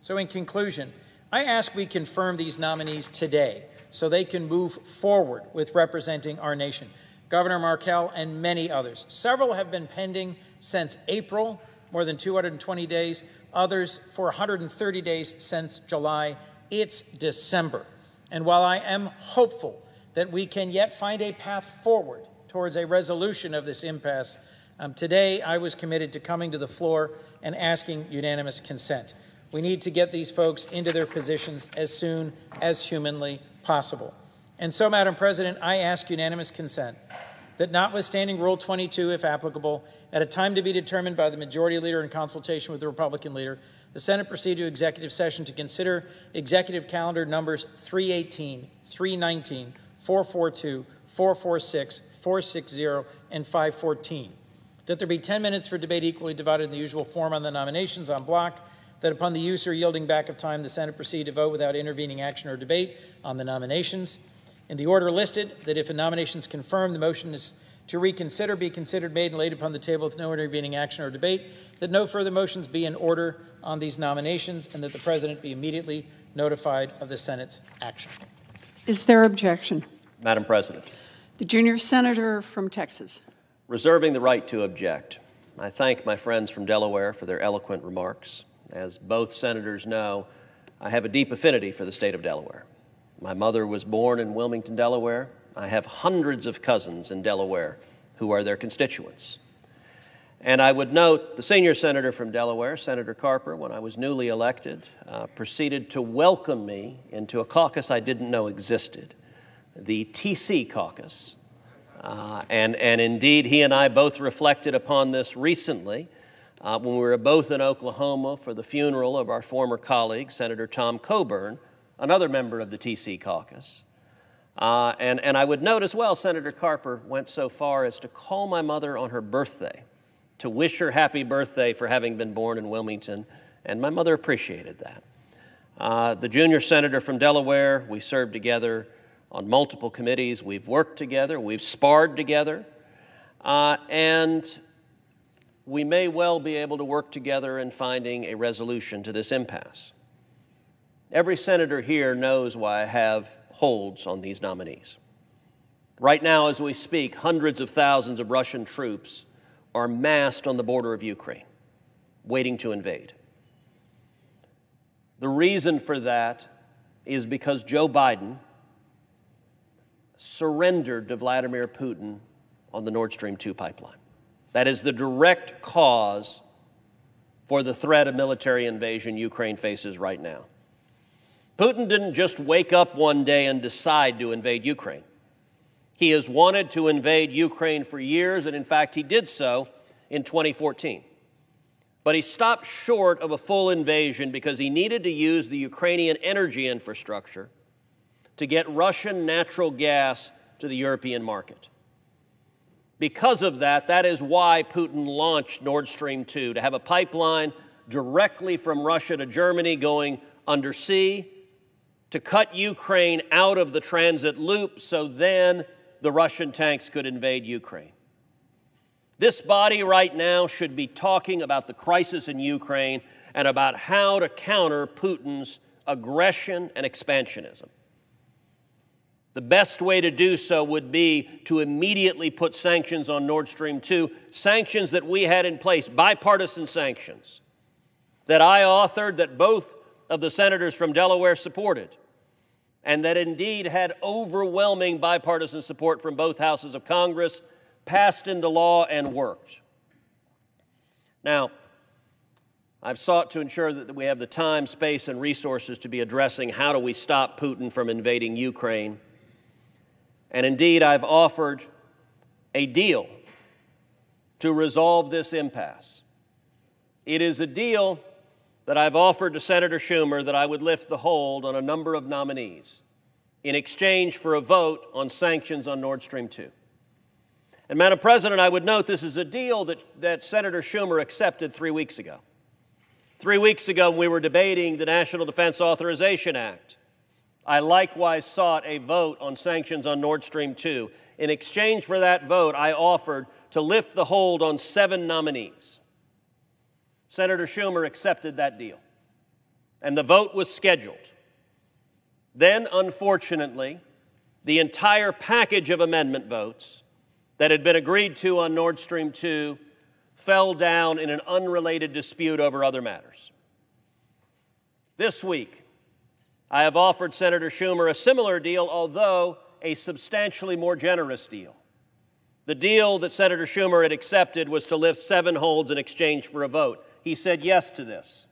So in conclusion, I ask we confirm these nominees today so they can move forward with representing our nation. Governor Markell and many others. Several have been pending since April, more than 220 days. Others for 130 days since July. It's December. And while I am hopeful that we can yet find a path forward towards a resolution of this impasse, today I was committed to coming to the floor and asking unanimous consent. We need to get these folks into their positions as soon as humanly possible. And so, Madam President, I ask unanimous consent that notwithstanding Rule 22, if applicable, at a time to be determined by the majority leader in consultation with the Republican leader, the Senate proceed to executive session to consider executive calendar numbers 318, 319, 442, 446, 460, and 514. That there be 10 minutes for debate equally divided in the usual form on the nominations en bloc. That upon the use or yielding back of time, the Senate proceed to vote without intervening action or debate on the nominations. In the order listed, that if a nomination is confirmed, the motion is to reconsider, be considered, made, and laid upon the table with no intervening action or debate, that no further motions be in order on these nominations, and that the President be immediately notified of the Senate's action. Is there objection? Madam President. The junior senator from Texas. Reserving the right to object. I thank my friends from Delaware for their eloquent remarks. As both senators know, I have a deep affinity for the state of Delaware. My mother was born in Wilmington, Delaware. I have hundreds of cousins in Delaware who are their constituents. And I would note the senior senator from Delaware, Senator Carper, when I was newly elected, proceeded to welcome me into a caucus I didn't know existed, the TC caucus. And indeed, he and I both reflected upon this recently when we were both in Oklahoma for the funeral of our former colleague, Senator Tom Coburn, another member of the TC caucus. And I would note as well, Senator Carper went so far as to call my mother on her birthday to wish her happy birthday for having been born in Wilmington, and my mother appreciated that. The junior senator from Delaware, we served together on multiple committees, we've worked together, we've sparred together, and we may well be able to work together in finding a resolution to this impasse. Every senator here knows why I have holds on these nominees. Right now, as we speak, hundreds of thousands of Russian troops are massed on the border of Ukraine, waiting to invade. The reason for that is because Joe Biden surrendered to Vladimir Putin on the Nord Stream 2 pipeline. That is the direct cause for the threat of military invasion Ukraine faces right now. Putin didn't just wake up one day and decide to invade Ukraine. He has wanted to invade Ukraine for years, and in fact, he did so in 2014. But he stopped short of a full invasion because he needed to use the Ukrainian energy infrastructure to get Russian natural gas to the European market. Because of that, that is why Putin launched Nord Stream 2, to have a pipeline directly from Russia to Germany going undersea, to cut Ukraine out of the transit loop so then the Russian tanks could invade Ukraine. This body right now should be talking about the crisis in Ukraine and about how to counter Putin's aggression and expansionism. The best way to do so would be to immediately put sanctions on Nord Stream 2, sanctions that we had in place, bipartisan sanctions, that I authored, that both of the senators from Delaware supported, and that indeed had overwhelming bipartisan support from both houses of Congress, passed into law and worked. Now, I've sought to ensure that we have the time, space, and resources to be addressing how do we stop Putin from invading Ukraine. And indeed, I've offered a deal to resolve this impasse. It is a deal that I've offered to Senator Schumer that I would lift the hold on a number of nominees in exchange for a vote on sanctions on Nord Stream 2. And Madam President, I would note this is a deal that Senator Schumer accepted 3 weeks ago. 3 weeks ago, we were debating the National Defense Authorization Act. I likewise sought a vote on sanctions on Nord Stream 2. In exchange for that vote, I offered to lift the hold on 7 nominees. Senator Schumer accepted that deal. and the vote was scheduled. Then, unfortunately, the entire package of amendment votes that had been agreed to on Nord Stream 2 fell down in an unrelated dispute over other matters. This week, I have offered Senator Schumer a similar deal, although a substantially more generous deal. The deal that Senator Schumer had accepted was to lift 7 holds in exchange for a vote. He said yes to this.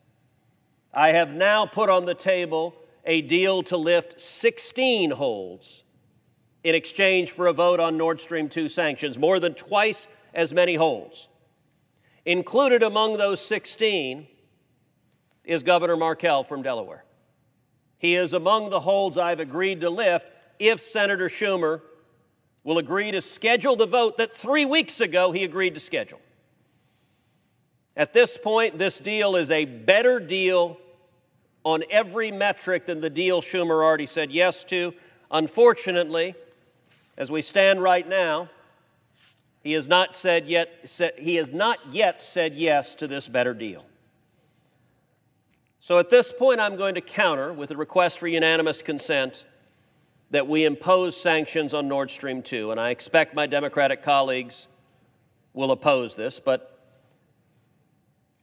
I have now put on the table a deal to lift 16 holds in exchange for a vote on Nord Stream 2 sanctions, more than twice as many holds. Included among those 16 is Governor Markell from Delaware. He is among the holds I've agreed to lift if Senator Schumer will agree to schedule the vote that 3 weeks ago he agreed to schedule. At this point, this deal is a better deal on every metric than the deal Schumer already said yes to. Unfortunately, as we stand right now, he has not yet said yes to this better deal. So at this point, I'm going to counter with a request for unanimous consent that we impose sanctions on Nord Stream 2, and I expect my Democratic colleagues will oppose this, but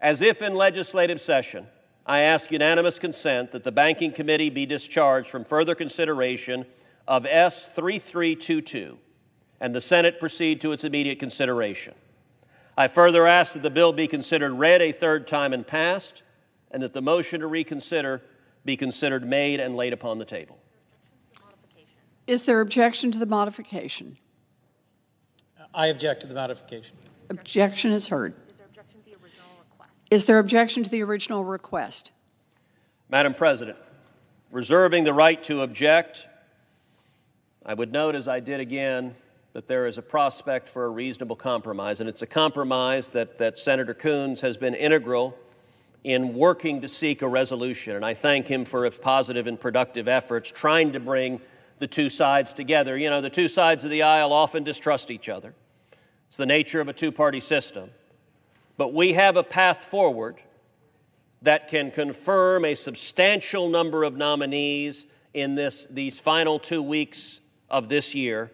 as if in legislative session, I ask unanimous consent that the Banking Committee be discharged from further consideration of S. 3322, and the Senate proceed to its immediate consideration. I further ask that the bill be considered read a third time and passed, and that the motion to reconsider be considered made and laid upon the table. Is there objection to the modification? I object to the modification. Objection is heard. Is there objection to the original request? Is there objection to the original request? Madam President, reserving the right to object, I would note, as I did again, that there is a prospect for a reasonable compromise, and it's a compromise that Senator Coons has been integral in working to seek a resolution, and I thank him for his positive and productive efforts trying to bring the two sides together. You know, the two sides of the aisle often distrust each other. It's the nature of a two-party system. But we have a path forward that can confirm a substantial number of nominees in these final 2 weeks of this year,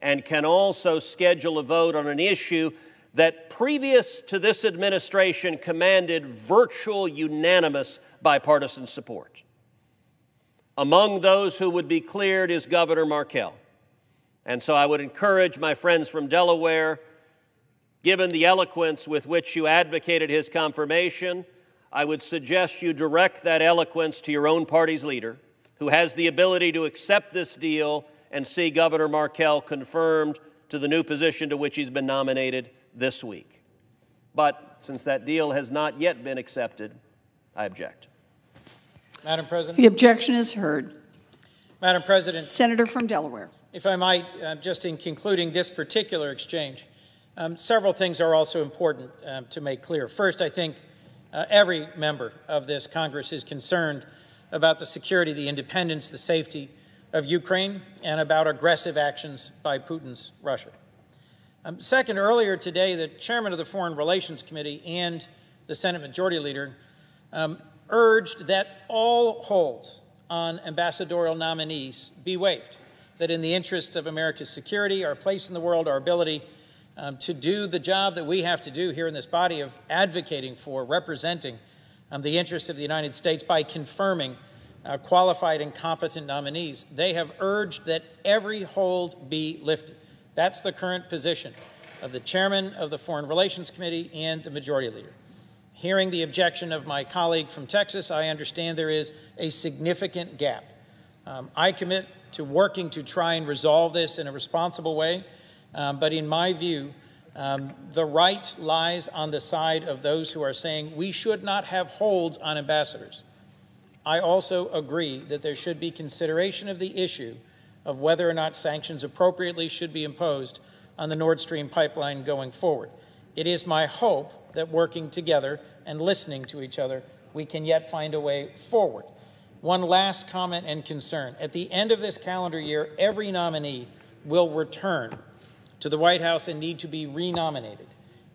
and can also schedule a vote on an issue that previous to this administration commanded virtual unanimous bipartisan support. Among those who would be cleared is Governor Markell. And so I would encourage my friends from Delaware, given the eloquence with which you advocated his confirmation, I would suggest you direct that eloquence to your own party's leader, who has the ability to accept this deal and see Governor Markell confirmed to the new position to which he's been nominated this week. But since that deal has not yet been accepted, I object. Madam President. The objection is heard. Madam President. Senator from Delaware. If I might, just in concluding this particular exchange, several things are also important to make clear. First, I think every member of this Congress is concerned about the security, the independence, the safety of Ukraine, and about aggressive actions by Putin's Russia. Second, earlier today, the chairman of the Foreign Relations Committee and the Senate Majority Leader urged that all holds on ambassadorial nominees be waived, that in the interests of America's security, our place in the world, our ability to do the job that we have to do here in this body of advocating for, representing the interests of the United States by confirming qualified and competent nominees, they have urged that every hold be lifted. That's the current position of the chairman of the Foreign Relations Committee and the Majority Leader. Hearing the objection of my colleague from Texas, I understand there is a significant gap. I commit to working to try and resolve this in a responsible way, but in my view, the right lies on the side of those who are saying we should not have holds on ambassadors. I also agree that there should be consideration of the issue of whether or not sanctions appropriately should be imposed on the Nord Stream pipeline going forward. It is my hope that working together and listening to each other, we can yet find a way forward. One last comment and concern. At the end of this calendar year, every nominee will return to the White House and need to be renominated.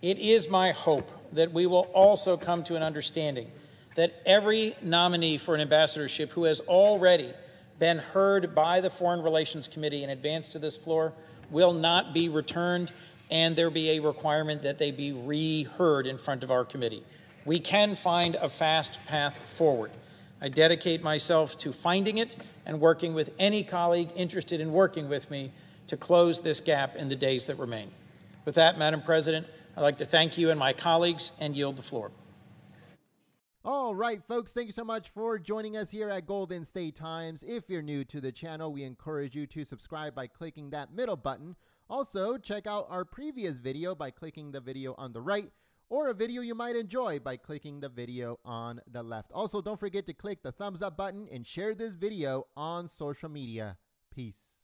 It is my hope that we will also come to an understanding that every nominee for an ambassadorship who has already been heard by the Foreign Relations Committee and advanced to this floor will not be returned, and there be a requirement that they be reheard in front of our committee. We can find a fast path forward. I dedicate myself to finding it and working with any colleague interested in working with me to close this gap in the days that remain. With that, Madam President, I'd like to thank you and my colleagues and yield the floor. All right, folks, thank you so much for joining us here at Golden State Times. If you're new to the channel, we encourage you to subscribe by clicking that middle button. Also, check out our previous video by clicking the video on the right, or a video you might enjoy by clicking the video on the left. Also, don't forget to click the thumbs up button and share this video on social media. Peace.